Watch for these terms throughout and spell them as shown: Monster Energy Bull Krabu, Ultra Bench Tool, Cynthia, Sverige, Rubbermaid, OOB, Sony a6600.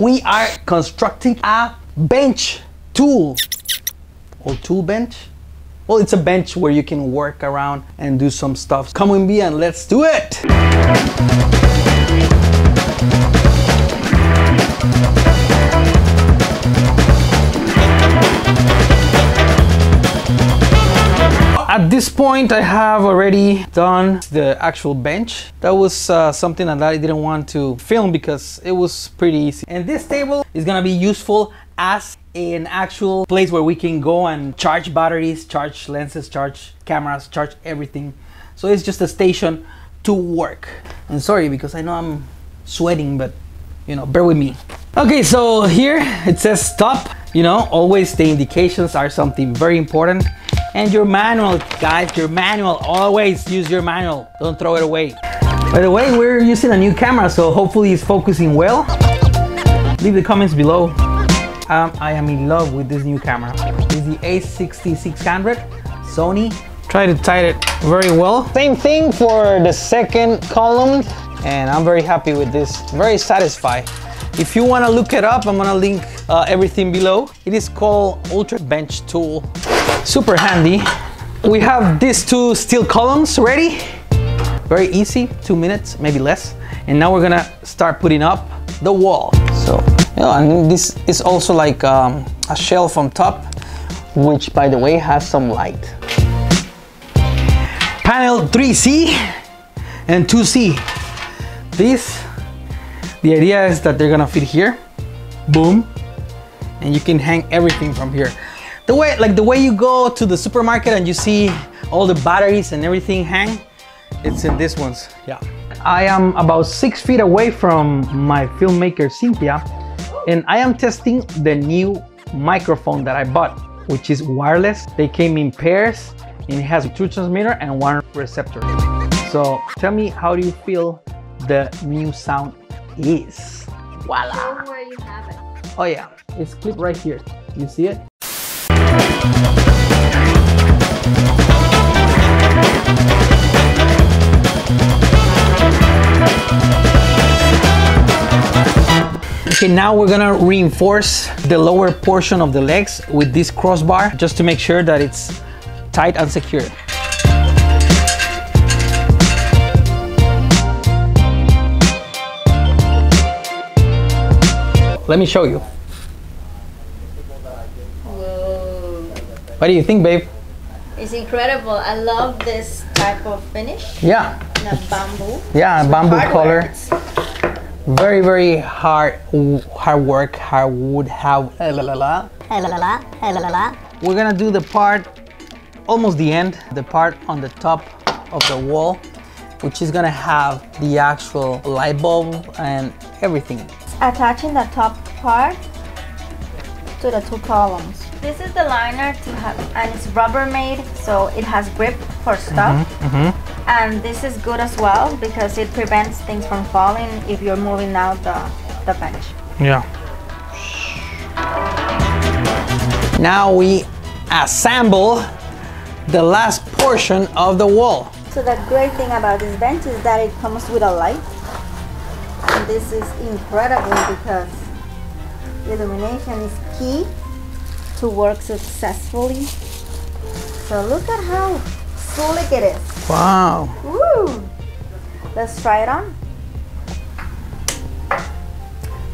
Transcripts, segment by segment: we are constructing a bench tool or tool bench. Well, it's a bench where you can work around and do some stuff. Come with me and let's do it. At this point, I have already done the actual bench. That was something that I didn't want to film because it was pretty easy. And this table is gonna be useful as an actual place where we can go and charge batteries, charge lenses, charge cameras, charge everything. So it's just a station to work. I'm sorry because I know I'm sweating, but you know, bear with me. Okay, so here it says stop. You know, always the indications are something very important. And your manual, guys, your manual. Always use your manual. Don't throw it away. By the way, we're using a new camera, so hopefully it's focusing well. Leave the comments below. I am in love with this new camera. It's the a6600 Sony. Try to tie it very well. Same thing for the second column. And I'm very happy with this. Very satisfied. If you want to look it up, I'm going to link everything below. It is called Ultra Bench Tool. Super handy. We have these two steel columns ready. Very easy, 2 minutes, maybe less. And now we're gonna start putting up the wall. So, you know, and this is also like a shelf on top, which by the way has some light. Panel 3C and 2C. These, the idea is that they're gonna fit here. Boom. And you can hang everything from here. The way you go to the supermarket and you see all the batteries and everything hang, it's in these ones, yeah. I am about 6 feet away from my filmmaker Cynthia, and I am testing the new microphone that I bought, which is wireless. They came in pairs, and it has 2 transmitters and 1 receptor. So tell me, how do you feel the new sound is? Voila! Where you have it. Oh yeah, it's clipped right here. You see it? Okay, now we're gonna reinforce the lower portion of the legs with this crossbar just to make sure that it's tight and secure. Let me show you. What do you think, babe? It's incredible. I love this type of finish. Yeah. The bamboo. Yeah, bamboo color. Very, very hard work. Hard wood. We're gonna do the part, almost the end, the part on the top of the wall, which is gonna have the actual light bulb and everything. Attaching the top part to the 2 columns. This is the liner to have, and it's Rubbermaid, so it has grip for stuff. And this is good as well because it prevents things from falling if you're moving out the bench. Yeah. Now we assemble the last portion of the wall. So the great thing about this bench is that it comes with a light. And this is incredible because illumination is key to work successfully. So look at how slick it is. Wow. Woo. Let's try it on.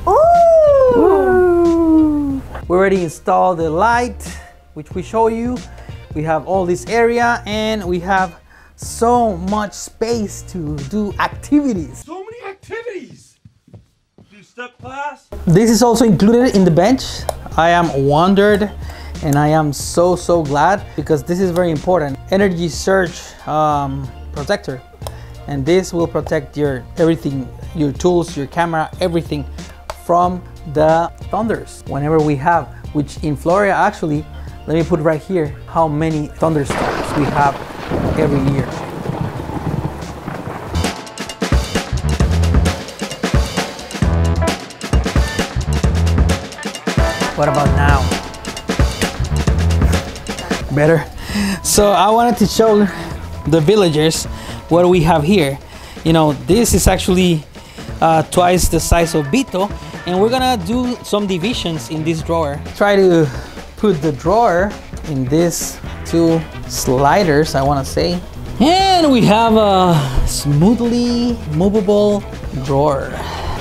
Ooh. Ooh. We already installed the light, which we show you. We have all this area and we have so much space to do activities. So many activities. Do step class. This is also included in the bench. I am wondered and I am so glad because this is very important. Energy surge protector, and this will protect your everything, your tools, your camera, everything from the thunders whenever we have, which in Florida actually, let me put right here how many thunderstorms we have every year. What about now? Better. So I wanted to show the villagers what we have here. You know, this is actually twice the size of Vito, and we're gonna do some divisions in this drawer. Try to put the drawer in these two sliders, I wanna say. And we have a smoothly movable drawer.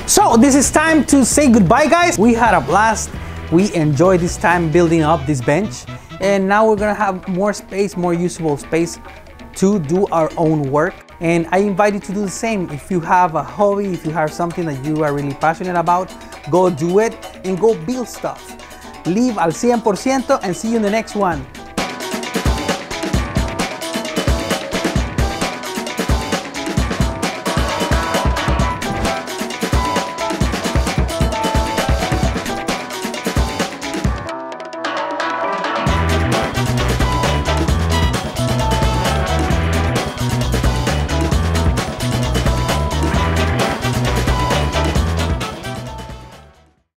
So this is time to say goodbye, guys. We had a blast. We enjoyed this time building up this bench. And now we're gonna have more space, more usable space to do our own work. And I invite you to do the same. If you have a hobby, if you have something that you are really passionate about, go do it and go build stuff. Live al 100% and see you in the next one.